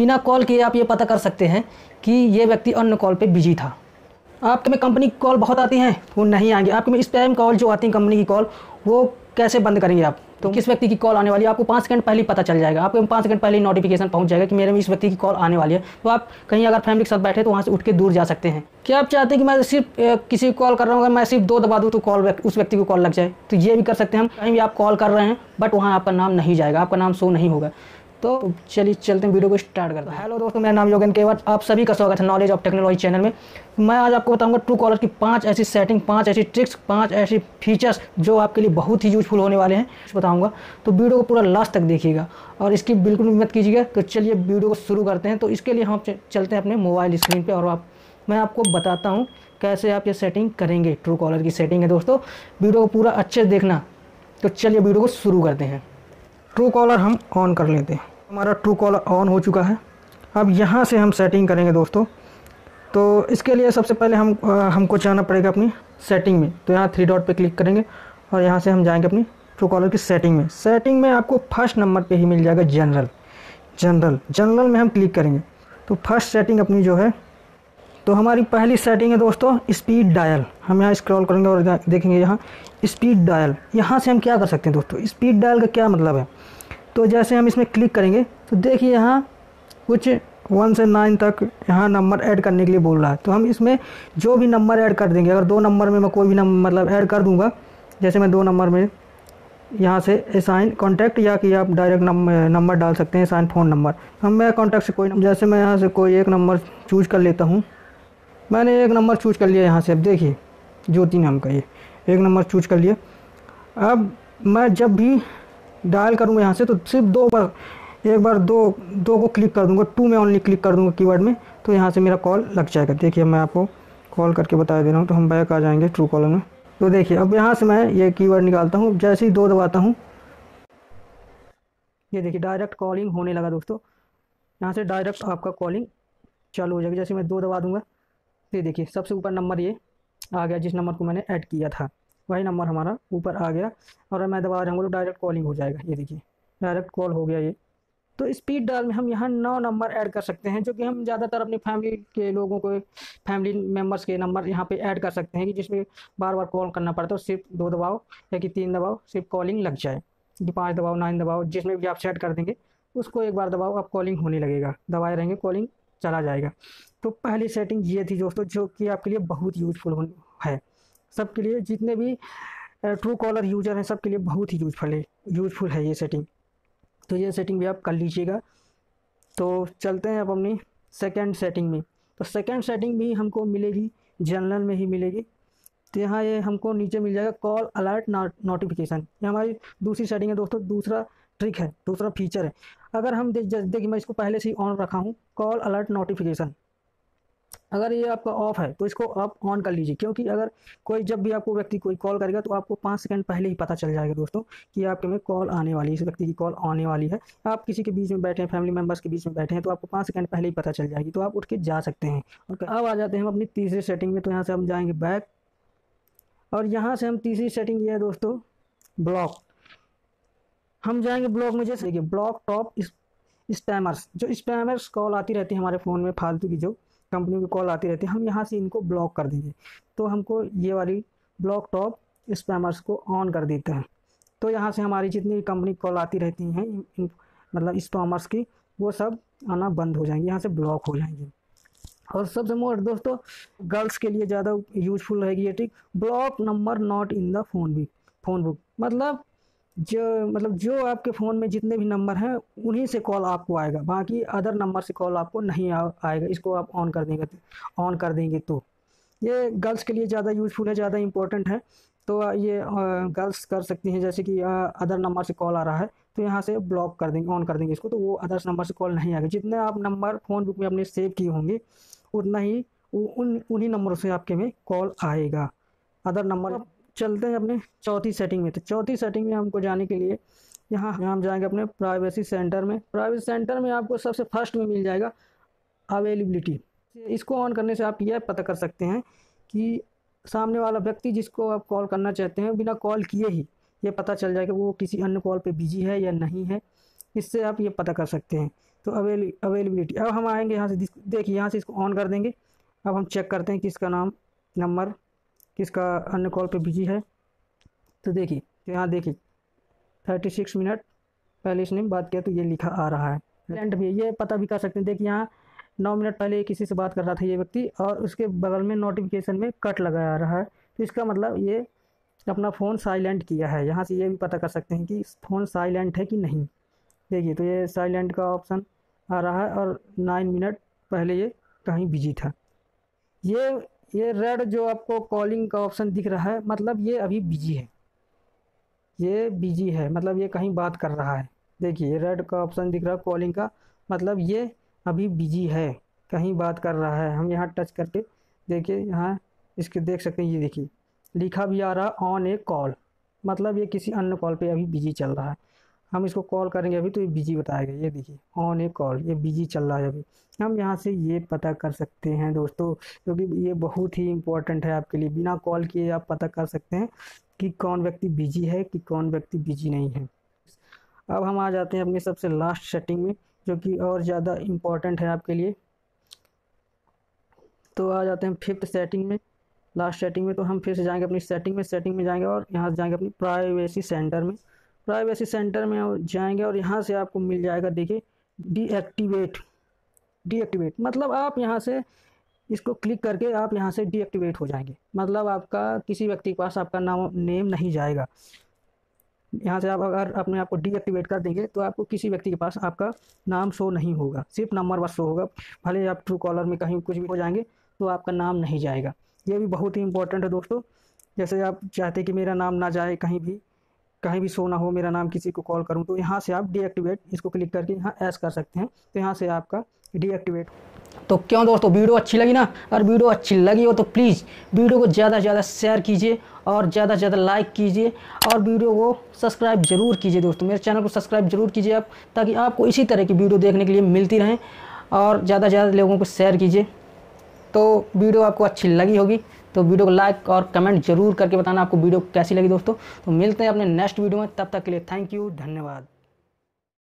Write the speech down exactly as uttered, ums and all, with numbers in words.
बिना कॉल किए आप ये पता कर सकते हैं कि ये व्यक्ति अन्य कॉल पे बिजी था। आपके में कंपनी की कॉल बहुत आती हैं, वो नहीं आएंगी। आपके में स्पैम कॉल जो आती है कंपनी की कॉल, वो कैसे बंद करेंगे आप? तो किस व्यक्ति की कॉल आने वाली है आपको पाँच सेकंड पहले पता चल जाएगा। आपको पाँच सेकंड पहले नोटिफिकेशन पहुंच जाएगा कि मेरे में इस व्यक्ति की कॉल आने वाली है। तो आप कहीं अगर फैमिली के साथ बैठे तो वहाँ से उठ के दूर जा सकते हैं। क्या आप चाहते हैं कि मैं सिर्फ किसी को कॉल कर रहा हूँ, अगर मैं सिर्फ दो दबा दूँ तो कॉल उस व्यक्ति को कॉल लग जाए? तो ये भी कर सकते हैं हम। कहीं भी आप कॉल कर रहे हैं बट वहाँ आपका नाम नहीं जाएगा, आपका नाम शो नहीं होगा। तो चलिए चलते हैं, वीडियो को स्टार्ट करते हैं। हेलो दोस्तों, मेरा नाम योगन केवर, आप सभी का स्वागत है नॉलेज ऑफ टेक्नोलॉजी चैनल में। मैं आज आपको बताऊंगा ट्रू कॉलर की पांच ऐसी सेटिंग, पांच ऐसी ट्रिक्स, पांच ऐसी फीचर्स जो आपके लिए बहुत ही यूजफुल होने वाले हैं, बताऊंगा। तो वीडियो को पूरा लास्ट तक देखिएगा और इसकी बिल्कुल मत कीजिएगा। तो चलिए वीडियो को शुरू करते हैं। तो इसके लिए हम चलते हैं अपने मोबाइल स्क्रीन पर और आप मैं आपको बताता हूँ कैसे आप ये सेटिंग करेंगे। ट्रू कॉलर की सेटिंग है दोस्तों, वीडियो को पूरा अच्छे से देखना। तो चलिए वीडियो को शुरू करते हैं। ट्रू कॉलर हम ऑन कर लेते हैं। हमारा ट्रू कॉलर ऑन हो चुका है। अब यहाँ से हम सेटिंग करेंगे दोस्तों। तो इसके लिए सबसे पहले हम आ, हमको जाना पड़ेगा अपनी सेटिंग में। तो यहाँ थ्री डॉट पे क्लिक करेंगे और यहाँ से हम जाएंगे अपनी ट्रू कॉलर की सेटिंग में। सेटिंग में आपको फर्स्ट नंबर पे ही मिल जाएगा जनरल। जनरल जनरल में हम क्लिक करेंगे तो फर्स्ट सेटिंग अपनी जो है, तो हमारी पहली सेटिंग है दोस्तों स्पीड डायल। हम यहाँ स्क्रॉल करेंगे और देखेंगे यहाँ स्पीड डायल। यहाँ से हम क्या कर सकते हैं दोस्तों, स्पीड डायल का क्या मतलब है? तो जैसे हम इसमें क्लिक करेंगे तो देखिए यहाँ कुछ वन से नाइन तक यहाँ नंबर ऐड करने के लिए बोल रहा है। तो हम इसमें जो भी नंबर ऐड कर देंगे, अगर दो नंबर में मैं कोई भी नंबर मतलब ऐड कर दूँगा, जैसे मैं दो नंबर में यहाँ से असाइन कॉन्टैक्ट या कि आप डायरेक्ट नंबर डाल सकते हैं, असाइन फ़ोन नंबर। हम मैं कॉन्टैक्ट से कोई, जैसे मैं यहाँ से कोई एक नंबर चूज कर लेता हूँ। मैंने एक नंबर चूज कर लिया यहाँ से। अब देखिए ज्योति नाम का ये एक नंबर चूज कर लिया। अब मैं जब भी डायल करूँगा यहाँ से तो सिर्फ दो बार, एक बार दो दो को क्लिक कर दूँगा, टू में ओनली क्लिक कर दूँगा कीवर्ड में, तो यहाँ से मेरा कॉल लग जाएगा। देखिए मैं आपको कॉल करके बता दे रहा हूँ। तो हम बैक आ जाएंगे ट्रू कॉलर में। तो देखिए अब यहाँ से मैं ये कीवर्ड निकालता हूँ, जैसे ही दो दबाता हूँ ये देखिए डायरेक्ट कॉलिंग होने लगा दोस्तों। यहाँ से डायरेक्ट आपका कॉलिंग चालू हो जाएगी। जैसे मैं दो दबा दूँगा ये देखिए सबसे ऊपर नंबर ये आ गया, जिस नंबर को मैंने ऐड किया था वही नंबर हमारा ऊपर आ गया। और मैं दबा रहा हूँ लोग डायरेक्ट कॉलिंग हो जाएगा। ये देखिए डायरेक्ट कॉल हो गया ये। तो स्पीड डायल में हम यहाँ नौ नंबर ऐड कर सकते हैं, जो कि हम ज़्यादातर अपनी फैमिली के लोगों को, फैमिली मेम्बर्स के नंबर यहाँ पे ऐड कर सकते हैं कि जिसमें बार बार कॉल करना पड़ता है। सिर्फ दो दबाओ या कि तीन दबाओ सिर्फ कॉलिंग लग जाए, कि पाँच दबाओ, नाइन दबाओ, जिसमें भी आप सेट कर देंगे उसको एक बार दबाओ, आप कॉलिंग होने लगेगा। दबाए रहेंगे कॉलिंग चला जाएगा। तो पहली सेटिंग ये थी दोस्तों, जो कि आपके लिए बहुत यूजफुल है। सबके लिए, जितने भी ट्रू कॉलर यूजर हैं सबके लिए बहुत ही यूजफुल है यूजफुल है ये सेटिंग। तो ये सेटिंग भी आप कर लीजिएगा। तो चलते हैं अब अपनी सेकंड सेटिंग में। तो सेकंड सेटिंग भी हमको मिलेगी जनरल में ही मिलेगी। तो यहाँ ये हमको नीचे मिल जाएगा कॉल अलर्ट नोटिफिकेशन। ये हमारी दूसरी सेटिंग है दोस्तों, दूसरा ट्रिक है, दूसरा फीचर है। अगर हम देखिए मैं इसको पहले से ही ऑन रखा हूँ कॉल अलर्ट नोटिफिकेशन। अगर ये आपका ऑफ है तो इसको आप ऑन कर लीजिए, क्योंकि अगर कोई जब भी आपको व्यक्ति कोई कॉल करेगा तो आपको पाँच सेकंड पहले ही पता चल जाएगा दोस्तों कि आपके में कॉल आने वाली है, इस व्यक्ति की कॉल आने वाली है। आप किसी के बीच में बैठे हैं, फैमिली मेम्बर्स के बीच में बैठे हैं, तो आपको पाँच सेकंड पहले ही पता चल जाएगी, तो आप उठ के जा सकते हैं। और अब आ जाते हैं हम अपनी तीसरी सेटिंग में। तो यहाँ से हम जाएँगे बैक और यहाँ से हम तीसरी सेटिंग ये है दोस्तों ब्लॉक। हम जाएंगे ब्लॉक में। जैसे देखिए ब्लॉक टॉप स्पैमर्स, जो स्पैमर्स कॉल आती रहती है हमारे फ़ोन में फालतू की, जो कंपनी की कॉल आती रहती है, हम यहाँ से इनको ब्लॉक कर देंगे। तो हमको ये वाली ब्लॉक टॉप स्पैमर्स को ऑन कर देते हैं। तो यहाँ से हमारी जितनी भी कंपनी कॉल आती रहती हैं मतलब स्पैमर्स की, वो सब आना बंद हो जाएंगे, यहाँ से ब्लॉक हो जाएंगे। और सबसे मोस्ट दोस्तों गर्ल्स के लिए ज़्यादा यूजफुल रहेगी ये trick, block number not in the phone book phone book मतलब जो मतलब जो आपके फ़ोन में जितने भी नंबर हैं उन्हीं से कॉल आपको आएगा, बाकी अदर नंबर से कॉल आपको नहीं आ, आएगा। इसको आप ऑन कर देंगे ऑन कर देंगे तो ये गर्ल्स के लिए ज़्यादा यूजफुल है, ज़्यादा इम्पोर्टेंट है। तो ये गर्ल्स कर सकती हैं, जैसे कि आ, अदर नंबर से कॉल आ रहा है तो यहाँ से ब्लॉक कर देंगे, ऑन कर देंगे इसको, तो वो अदर्स नंबर से कॉल नहीं आएगा। जितने आप नंबर फ़ोन बुक में अपने सेव किए होंगे उतना ही उन उन्हीं नंबरों से आपके में कॉल आएगा, अदर नंबर। चलते हैं अपने चौथी सेटिंग में। तो चौथी सेटिंग में हमको जाने के लिए यहाँ हम जाएंगे अपने प्राइवेसी सेंटर में। प्राइवेसी सेंटर में आपको सबसे फर्स्ट में मिल जाएगा अवेलेबिलिटी। इसको ऑन करने से आप यह पता कर सकते हैं कि सामने वाला व्यक्ति जिसको आप कॉल करना चाहते हैं बिना कॉल किए ही ये पता चल जाएगा वो किसी अन्य कॉल पर बिजी है या नहीं है। इससे आप ये पता कर सकते हैं तो अवेल अवेलेबिलिटी अब हम आएंगे यहाँ से, देखिए यहाँ से इसको ऑन कर देंगे। अब हम चेक करते हैं किसका नाम नंबर किसका अन्य कॉल पे बिजी है। तो देखिए तो यहाँ देखिए थर्टी सिक्स मिनट पहले इसने बात किया तो ये लिखा आ रहा है। एंड भी ये पता भी कर सकते हैं, देखिए यहाँ नौ मिनट पहले किसी से बात कर रहा था ये व्यक्ति और उसके बगल में नोटिफिकेशन में कट लगाया रहा है, तो इसका मतलब ये अपना फ़ोन साइलेंट किया है। यहाँ से ये भी पता कर सकते हैं कि फ़ोन साइलेंट है कि नहीं। देखिए तो ये साइलेंट का ऑप्शन आ रहा है और नाइन मिनट पहले ये कहीं बिजी था। ये ये रेड जो आपको कॉलिंग का ऑप्शन दिख रहा है मतलब ये अभी बिजी है, ये बिजी है मतलब ये कहीं बात कर रहा है। देखिए रेड का ऑप्शन दिख रहा है कॉलिंग का, मतलब ये अभी बिजी है कहीं बात कर रहा है। हम यहाँ टच करके देखिए यहाँ इसके देख सकते हैं, ये देखिए लिखा भी आ रहा ऑन ए कॉल, मतलब ये किसी अन्य कॉल पे अभी बिजी चल रहा है। हम इसको कॉल करेंगे अभी तो ये बिजी बताएगा, ये देखिए ऑन ए कॉल ये बिजी चल रहा है अभी। हम यहाँ से ये पता कर सकते हैं दोस्तों, क्योंकि ये बहुत ही इम्पोर्टेंट है आपके लिए। बिना कॉल किए आप पता कर सकते हैं कि कौन व्यक्ति बिजी है कि कौन व्यक्ति बिजी नहीं है। अब हम आ जाते हैं अपने सबसे लास्ट सेटिंग में जो कि और ज़्यादा इम्पोर्टेंट है आपके लिए। तो आ जाते हैं फिफ्थ सेटिंग में, लास्ट सेटिंग में। तो हम फिर से जाएंगे अपनी सेटिंग में, सेटिंग में जाएंगे और यहाँ से जाएंगे अपनी प्राइवेसी सेंटर में। प्राइवेसी सेंटर में जाएंगे और यहाँ से आपको मिल जाएगा देखिए डीएक्टिवेट। डीएक्टिवेट मतलब आप यहाँ से इसको क्लिक करके आप यहाँ से डीएक्टिवेट हो जाएंगे, मतलब आपका किसी व्यक्ति के पास आपका नाम नेम नहीं जाएगा। यहाँ से आप अगर अपने आप को डीएक्टिवेट कर देंगे तो आपको किसी व्यक्ति के पास आपका नाम शो नहीं होगा, सिर्फ नंबर बस शो होगा। भले आप ट्रू कॉलर में कहीं कुछ भी हो जाएंगे तो आपका नाम नहीं जाएगा। ये भी बहुत ही इंपॉर्टेंट है दोस्तों। जैसे आप चाहते कि मेरा नाम ना जाए कहीं भी, कहीं भी शो ना हो मेरा नाम, किसी को कॉल करूं, तो यहाँ से आप डीएक्टिवेट इसको क्लिक करके यहाँ ऐस कर सकते हैं, तो यहाँ से आपका डीएक्टिवेट। तो क्यों दोस्तों वीडियो अच्छी लगी ना, और वीडियो अच्छी लगी हो तो प्लीज़ वीडियो को ज़्यादा से ज़्यादा शेयर कीजिए और ज़्यादा से ज़्यादा लाइक कीजिए और वीडियो को सब्सक्राइब जरूर कीजिए दोस्तों। मेरे चैनल को सब्सक्राइब जरूर कीजिए आप, ताकि आपको इसी तरह की वीडियो देखने के लिए मिलती रहें, और ज़्यादा से ज़्यादा लोगों को शेयर कीजिए। तो वीडियो आपको अच्छी लगी होगी तो वीडियो को लाइक और कमेंट जरूर करके बताना आपको वीडियो कैसी लगी दोस्तों। तो मिलते हैं अपने नेक्स्ट वीडियो में, तब तक के लिए थैंक यू, धन्यवाद।